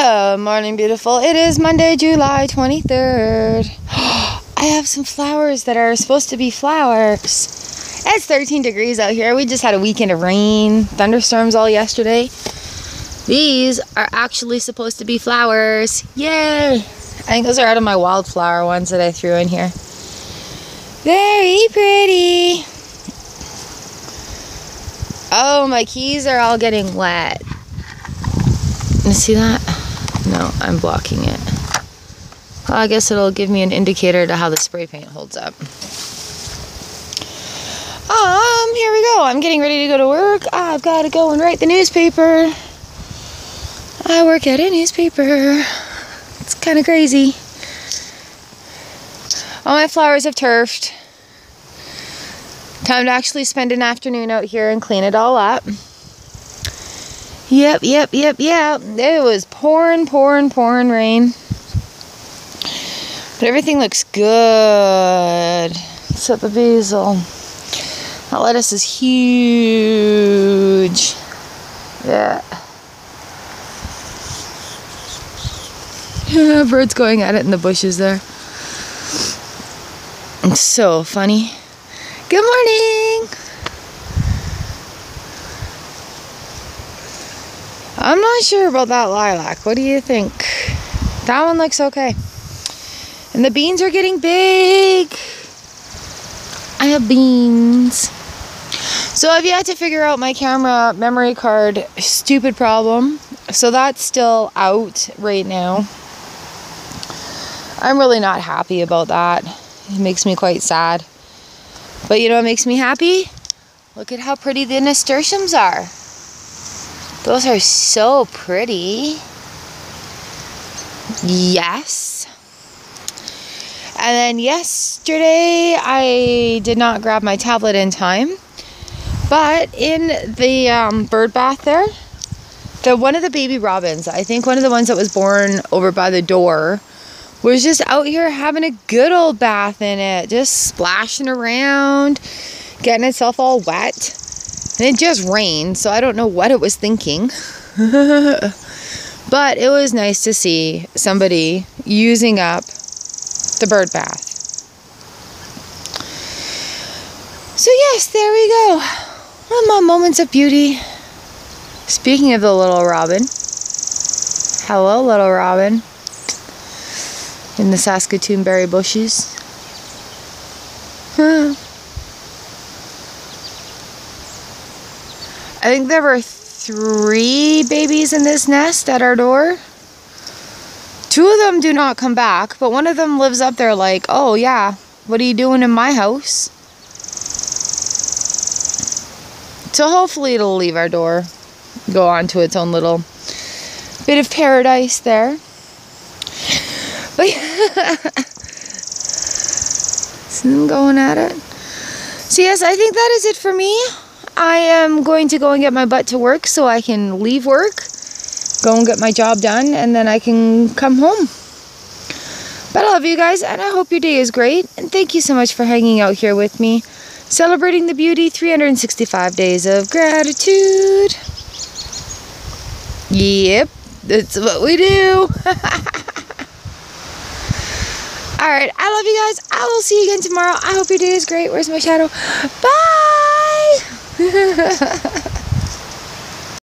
Good morning, beautiful. It is Monday, July 23rd. I have some flowers that are supposed to be flowers. It's 13 degrees out here. We just had a weekend of rain, thunderstorms all yesterday. These are actually supposed to be flowers. Yay! I think those are out of my wildflower ones that I threw in here. Very pretty. Oh, my keys are all getting wet. Can you see that? No, I'm blocking it. Well, I guess it'll give me an indicator to how the spray paint holds up. Here we go. I'm getting ready to go to work. I've got to go and write the newspaper. I work at a newspaper. It's kind of crazy. All my flowers have turfed. Time to actually spend an afternoon out here and clean it all up. Yep. It was pouring rain. But everything looks good. Except the basil. That lettuce is huge. Yeah. Yeah, birds going at it in the bushes there. It's so funny. Good morning! I'm not sure about that lilac. What do you think? That one looks okay. And the beans are getting big. I have beans. So I've yet to figure out my camera memory card stupid problem. So that's still out right now. I'm really not happy about that. It makes me quite sad. But you know what makes me happy? Look at how pretty the nasturtiums are. Those are so pretty. Yes. And then yesterday I did not grab my tablet in time, but in the bird bath there, one of the baby robins, I think one of the ones that was born over by the door, was just out here having a good old bath in it, just splashing around, getting itself all wet. And it just rained, so I don't know what it was thinking. But it was nice to see somebody using up the bird bath. So yes, there we go. One of my moments of beauty. Speaking of the little robin. Hello, little robin. In the Saskatoon berry bushes. I think there were 3 babies in this nest at our door. 2 of them do not come back, but one of them lives up there like, oh yeah, what are you doing in my house? So hopefully it'll leave our door, go on to its own little bit of paradise there. But yeah. See them going at it. So yes, I think that is it for me. I am going to go and get my butt to work so I can leave work, go and get my job done, and then I can come home. But I love you guys, and I hope your day is great. And thank you so much for hanging out here with me, celebrating the beauty, 365 days of gratitude. Yep, that's what we do. All right, I love you guys. I will see you again tomorrow. I hope your day is great. Where's my shadow? Bye! Ha ha ha.